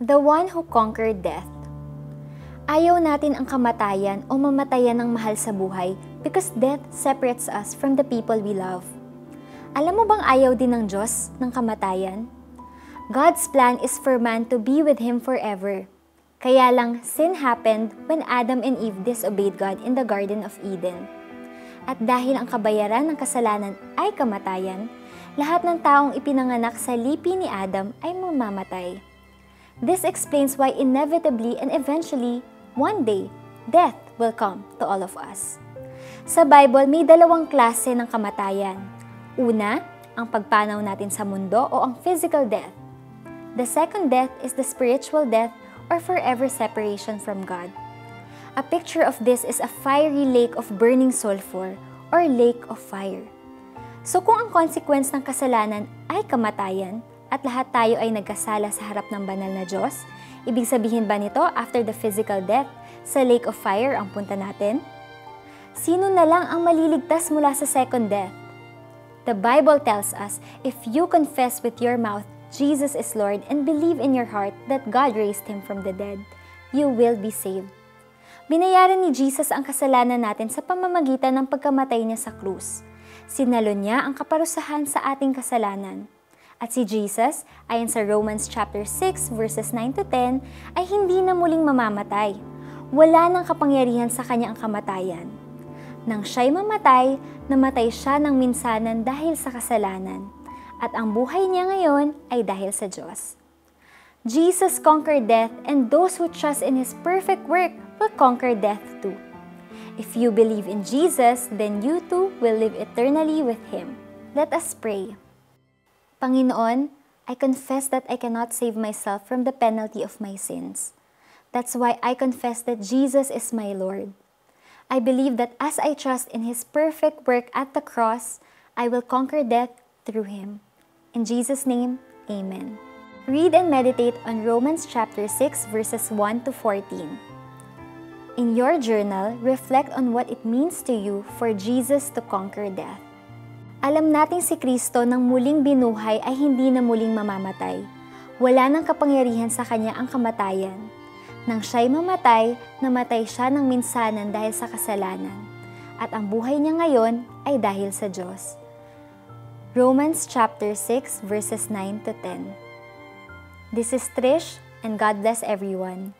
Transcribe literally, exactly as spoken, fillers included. The one who conquered death. Ayaw natin ang kamatayan o mamatayan ng mahal sa buhay because death separates us from the people we love. Alam mo bang ayaw din ng Diyos ng kamatayan? God's plan is for man to be with Him forever. Kaya lang, sin happened when Adam and Eve disobeyed God in the Garden of Eden. At dahil ang kabayaran ng kasalanan ay kamatayan, lahat ng taong ipinanganak sa lipi ni Adam ay mamamatay. This explains why inevitably and eventually, one day, death will come to all of us. Sa Bible, may dalawang klase ng kamatayan. Una, ang pagpanaw natin sa mundo o ang physical death. The second death is the spiritual death or forever separation from God. A picture of this is a fiery lake of burning sulfur or lake of fire. So kung ang consequence ng kasalanan ay kamatayan, at lahat tayo ay nagkasala sa harap ng banal na Diyos, ibig sabihin ba nito after the physical death, sa lake of fire ang punta natin? Sino na lang ang maliligtas mula sa second death? The Bible tells us, if you confess with your mouth, Jesus is Lord, and believe in your heart that God raised Him from the dead, you will be saved. Binayaran ni Jesus ang kasalanan natin sa pamamagitan ng pagkamatay niya sa krus. Sinalo niya ang kaparusahan sa ating kasalanan. At si Jesus, ayon sa Romans chapter six verses nine to ten, ay hindi na muling mamamatay. Wala nang kapangyarihan sa kanya ang kamatayan. Nang siya'y mamatay, namatay siya ng minsanan dahil sa kasalanan. At ang buhay niya ngayon ay dahil sa Diyos. Jesus conquered death, and those who trust in His perfect work will conquer death too. If you believe in Jesus, then you too will live eternally with Him. Let us pray. Panginoon, I confess that I cannot save myself from the penalty of my sins. That's why I confess that Jesus is my Lord. I believe that as I trust in His perfect work at the cross, I will conquer death through Him. In Jesus' name, Amen. Read and meditate on Romans chapter six verses one to fourteen. In your journal, reflect on what it means to you for Jesus to conquer death. Alam natin si Kristo nang muling binuhay ay hindi na muling mamamatay. Wala nang kapangyarihan sa kanya ang kamatayan. Nang siya'y mamatay, namatay siya ng minsanan dahil sa kasalanan. At ang buhay niya ngayon ay dahil sa Diyos. Romans chapter six verses nine to ten. This is Trish, and God bless everyone.